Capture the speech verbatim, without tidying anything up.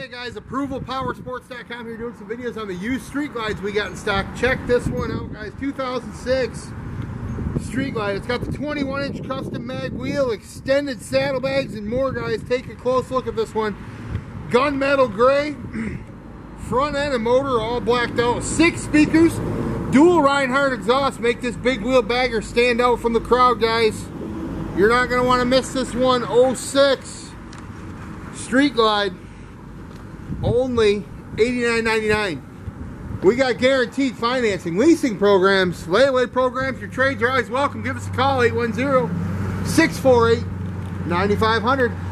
Hey guys, Approval Power Sports dot com here doing some videos on the used Street Glides we got in stock. Check this one out, guys. two thousand six Street Glide. It's got the twenty-one inch custom mag wheel, extended saddlebags, and more, guys. Take a close look at this one. Gunmetal gray, front end and motor all blacked out. Six speakers, dual Rinehart exhaust. Make this big wheel bagger stand out from the crowd, guys. You're not going to want to miss this one. oh six Street Glide. Only eighty-nine ninety-nine. We got guaranteed financing, leasing programs, layaway programs. Your trades are always welcome. Give us a call, eight one zero, six four eight, nine five hundred.